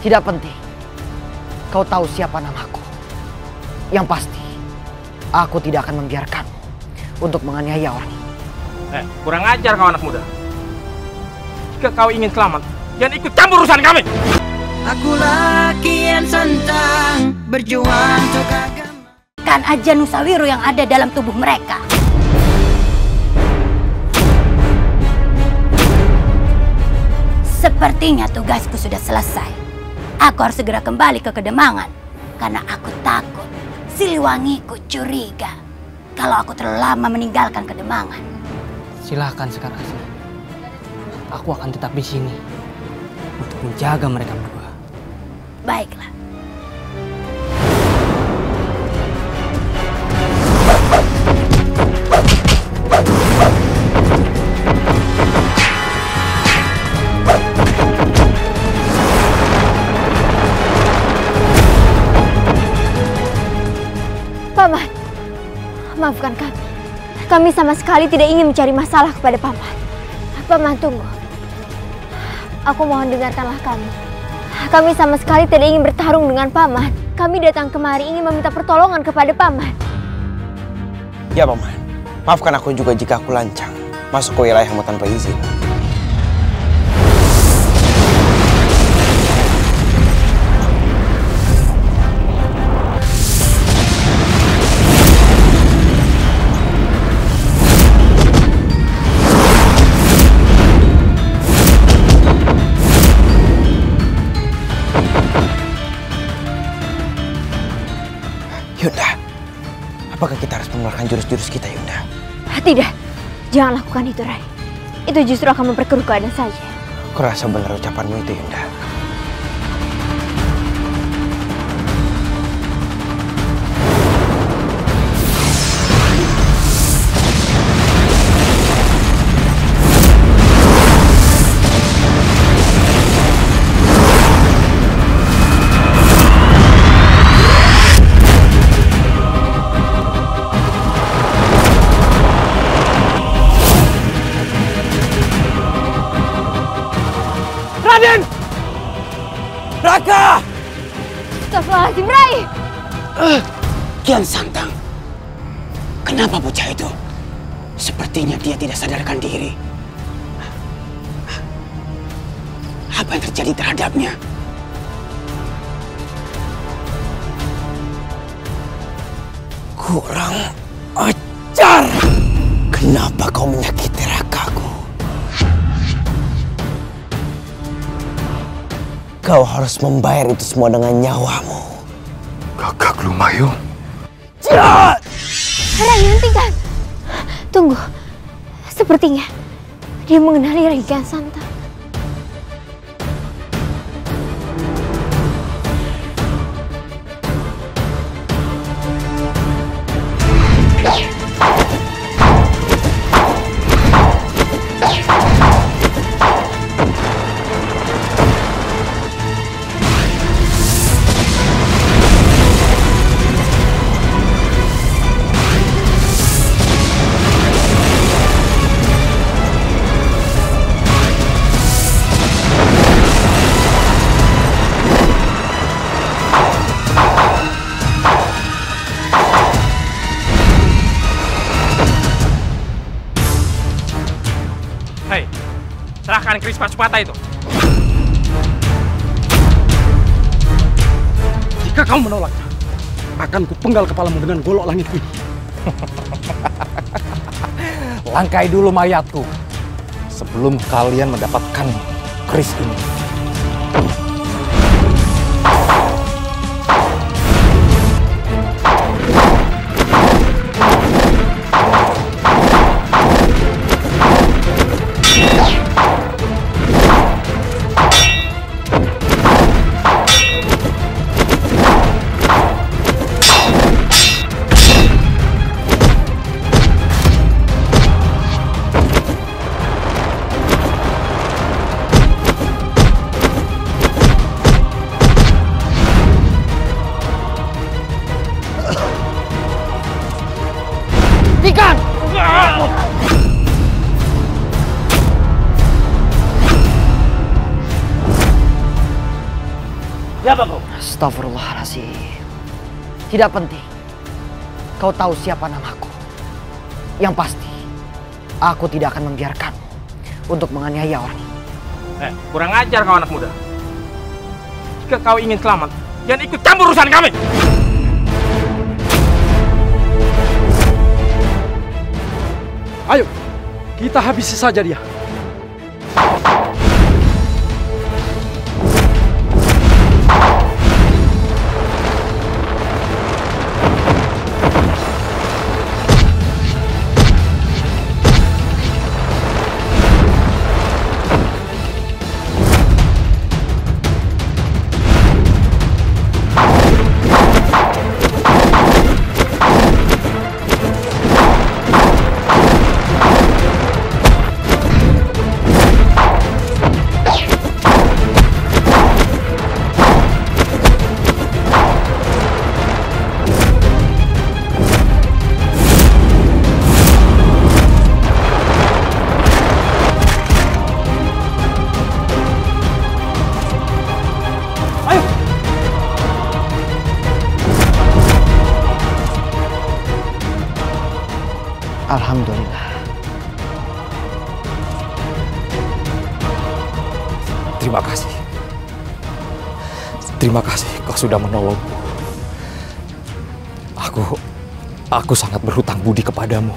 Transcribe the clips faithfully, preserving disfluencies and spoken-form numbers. Tidak penting kau tahu siapa namaku. Yang pasti, aku tidak akan membiarkanmu untuk menganiaya orang ini. Eh, kurang ajar kau anak muda. Jika kau ingin selamat, jangan ikut campur urusan kami. Akulah Kian Santang, berjuang untuk agama. Kan aja Nusa Wiru yang ada dalam tubuh mereka. Sepertinya tugasku sudah selesai. Aku harus segera kembali ke Kedemangan, karena aku takut Siliwangiku curiga kalau aku terlalu lama meninggalkan Kedemangan. Silahkan Sekar Asih. Aku akan tetap di sini untuk menjaga mereka berdua. Baiklah. Maafkan kami. Kami sama sekali tidak ingin mencari masalah kepada Paman. Paman, tunggu. Aku mohon dengarkanlah kami. Kami sama sekali tidak ingin bertarung dengan Paman. Kami datang kemari ingin meminta pertolongan kepada Paman. Ya, Paman. Maafkan aku juga jika aku lancang masuk ke wilayahmu tanpa izin. Apakah kita harus mengeluarkan jurus-jurus kita, Yunda? Tidak. Jangan lakukan itu, Rai. Itu justru akan memperkeruh keadaan saja. Kurasa benar ucapanmu itu, Yunda. Raka! Astagfirullahaladzim, Rai! Uh, Kian Santang, kenapa bocah itu? Sepertinya dia tidak sadarkan diri. Apa yang terjadi terhadapnya? Kurang ajar! Kenapa kau menyakiti Rakaku? Kau harus membayar itu semua dengan nyawamu. Gagak Lumayung. Jahat! Rai, hentikan. Tunggu. Sepertinya dia mengenali Raden Kian Santang. Serahkan keris pasupata itu. Jika kamu menolaknya, akan kupenggal kepalamu dengan golok langit ini. Langkai dulu mayatku sebelum kalian mendapatkan keris ini. Siapa kau? Astagfirullahaladzim. Tidak penting. Kau tahu siapa namaku. Yang pasti, aku tidak akan membiarkanmu untuk menganiaya orang ini. Eh, kurang ajar kau anak muda. Jika kau ingin selamat, jangan ikut campur urusan kami. Ayo, kita habisi saja dia. Alhamdulillah. Terima kasih. Terima kasih kau sudah menolongku. Aku, aku sangat berhutang budi kepadamu.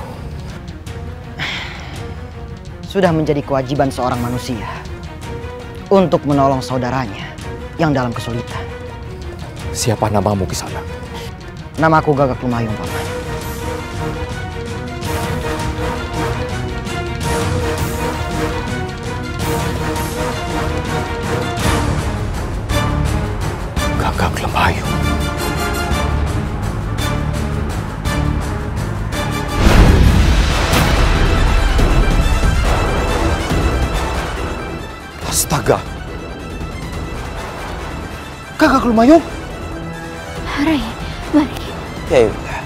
Sudah menjadi kewajiban seorang manusia untuk menolong saudaranya yang dalam kesulitan. Siapa namamu di sana? Namaku Gagak Lumayung, Paman. Astaga, Gagak Lumayung. Rai, balik. Ya udah.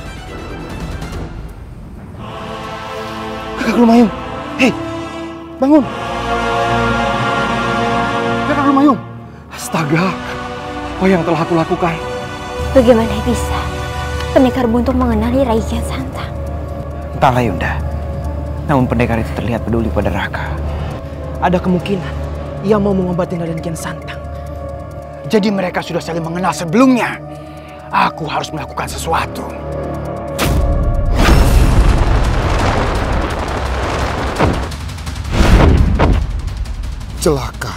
Gagak Lumayung, hei, bangun. Gagak Lumayung, astaga, apa yang telah aku lakukan? Bagaimana bisa Pendekar Buntung mengenali Rai Kian Santang? Entahlah Yunda, namun pendekar itu terlihat peduli pada Raka. Ada kemungkinan ia mau mengobati Raden Kian Santang. Jadi mereka sudah saling mengenal sebelumnya. Aku harus melakukan sesuatu. Celaka.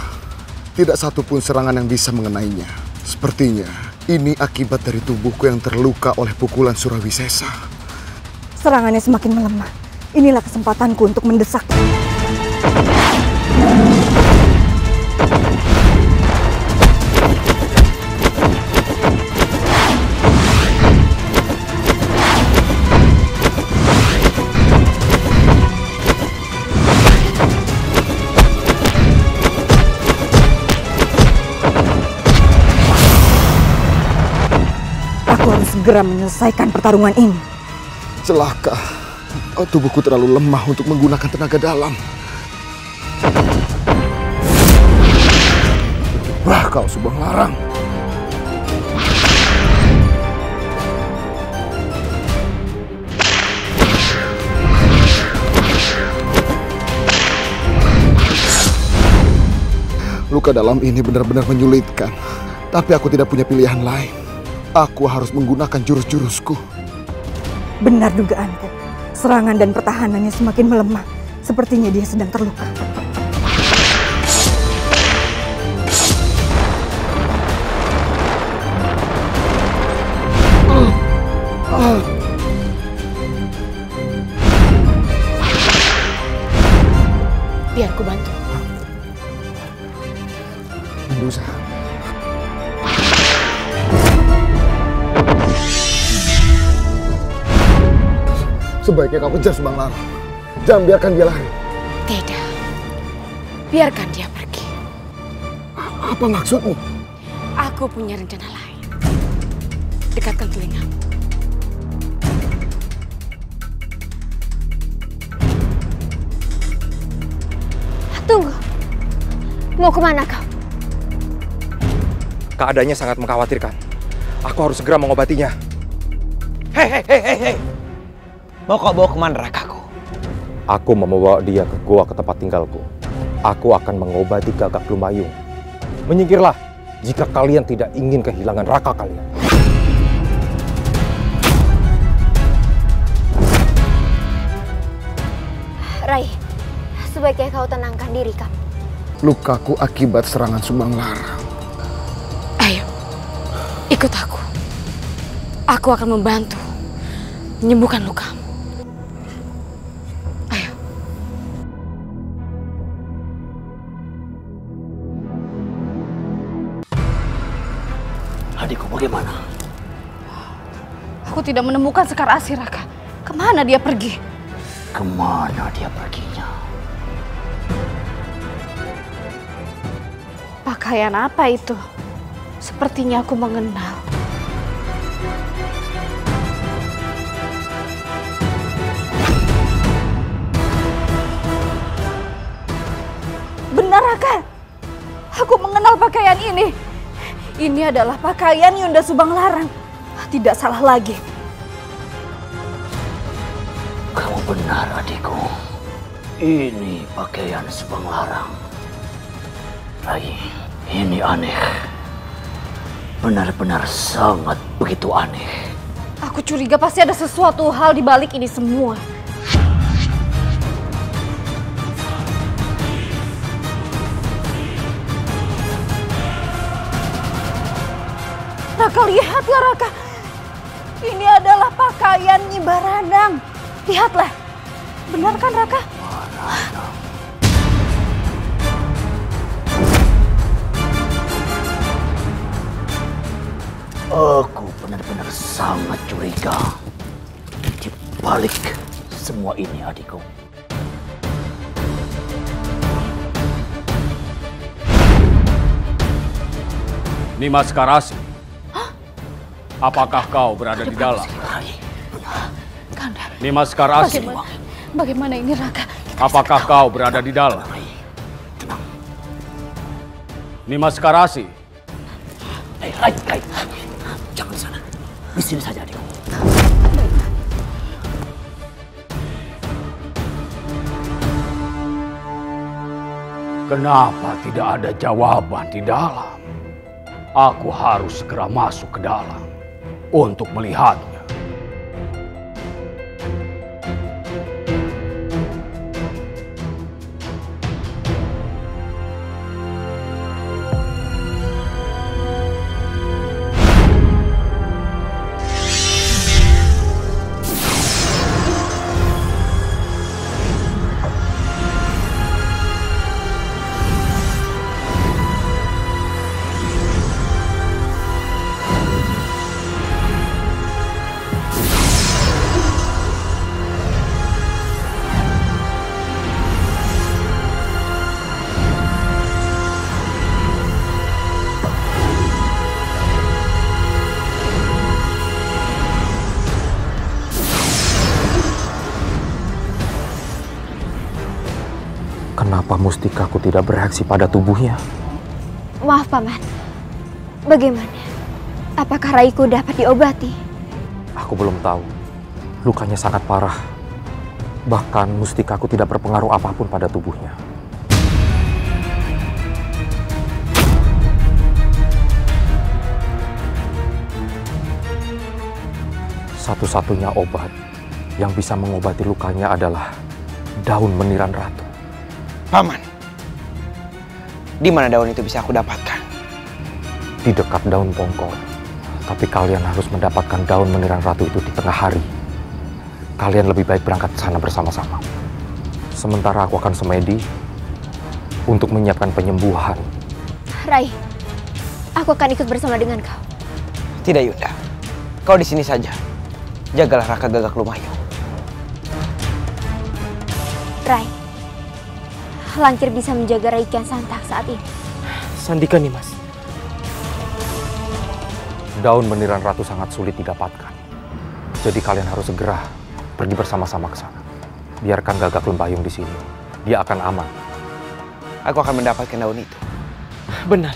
Tidak satupun serangan yang bisa mengenainya. Sepertinya ini akibat dari tubuhku yang terluka oleh pukulan Surawisesa. Serangannya semakin melemah. Inilah kesempatanku untuk mendesak. Segera menyelesaikan pertarungan ini. Celaka, tubuhku terlalu lemah untuk menggunakan tenaga dalam. Wah, kau Subang Larang. Luka dalam ini benar-benar menyulitkan, tapi aku tidak punya pilihan lain. Aku harus menggunakan jurus-jurusku. Benar dugaanku. Serangan dan pertahanannya semakin melemah. Sepertinya dia sedang terluka. Uh, uh. Biar ku bantu. Mendusa. Sebaiknya kau kejar Subang Larang. Jangan biarkan dia lari. Tidak. Biarkan dia pergi. A apa maksudmu? Aku punya rencana lain. Dekatkan telingamu. Tunggu. Mau kemana kau? Keadaannya sangat mengkhawatirkan. Aku harus segera mengobatinya. Hei, hei, hei, hei. Mau kau bawa kemana rakaku? Aku membawa dia ke goa ke tempat tinggalku. Aku akan mengobati Gagak Lumayung. Menyingkirlah jika kalian tidak ingin kehilangan raka kalian. Rai, sebaiknya kau tenangkan diri kamu. Lukaku akibat serangan Subang Larang. Ayo, ikut aku. Aku akan membantu menyembuhkan lukamu. Bagaimana? Aku tidak menemukan Sekar Asih, Raka. Kemana dia pergi? Kemana dia perginya? Pakaian apa itu? Sepertinya aku mengenal. Benar, Raka. Aku mengenal pakaian ini. Ini adalah pakaian Yunda Subang Larang. Tidak salah lagi. Kamu benar, adikku. Ini pakaian Subang Larang. Rai, ini aneh. Benar-benar sangat begitu aneh. Aku curiga pasti ada sesuatu hal di balik ini semua. Raka, lihatlah Raka. Ini adalah pakaian Nyi Baranang. Lihatlah. Benar kan Raka? Baranang. Aku benar-benar sangat curiga di balik semua ini, adikku. Nimas Karasi. Apakah kau berada di dalam? Nimas Sekar Asih. Bagaimana, bagaimana ini Raka? Kita Apakah kau berada di dalam? Nimas Sekar Asih. Hei, Rai, Rai. Jangan sana. Di sini saja, adikku. Kenapa tidak ada jawaban di dalam? Aku harus segera masuk ke dalam untuk melihatnya. Kenapa mustikaku tidak bereaksi pada tubuhnya? Maaf, Paman. Bagaimana? Apakah raiku dapat diobati? Aku belum tahu. Lukanya sangat parah. Bahkan mustikaku tidak berpengaruh apapun pada tubuhnya. Satu-satunya obat yang bisa mengobati lukanya adalah daun meniran ratu. Paman, di mana daun itu bisa aku dapatkan? Di dekat daun pongkor. Tapi kalian harus mendapatkan daun meniran ratu itu di tengah hari. Kalian lebih baik berangkat sana bersama-sama. Sementara aku akan semedi untuk menyiapkan penyembuhan. Rai, aku akan ikut bersama dengan kau. Tidak, Yunda. Kau di sini saja. Jagalah Raka Gagak Lumayung. Rai. Lancir bisa menjaga Raden Kian Santang saat ini. Sandika nih, Mas. Daun meniran ratu sangat sulit didapatkan. Jadi kalian harus segera pergi bersama-sama ke sana. Biarkan Gagak Lumayung di sini. Dia akan aman. Aku akan mendapatkan daun itu. Benar.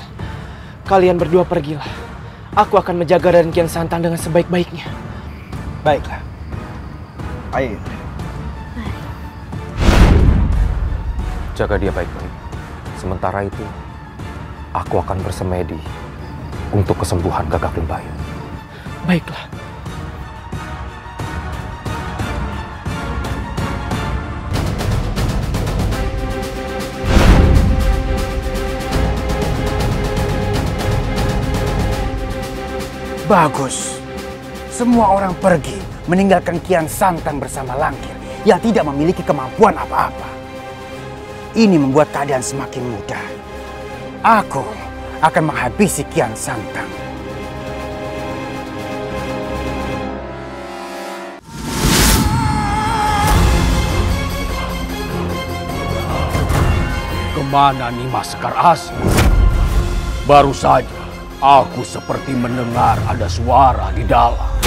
Kalian berdua pergilah. Aku akan menjaga Raden Kian Santang dengan sebaik-baiknya. Baiklah. Ayo. Jaga dia baik-baik. Sementara itu, aku akan bersemedi untuk kesembuhan Gagak Lumayung. Baiklah. Bagus. Semua orang pergi meninggalkan Kian Santang bersama Langkir yang tidak memiliki kemampuan apa-apa. Ini membuat keadaan semakin mudah. Aku akan menghabisi Kian Santang. Kemana Nimas Sekar Asih? Baru saja aku seperti mendengar ada suara di dalam.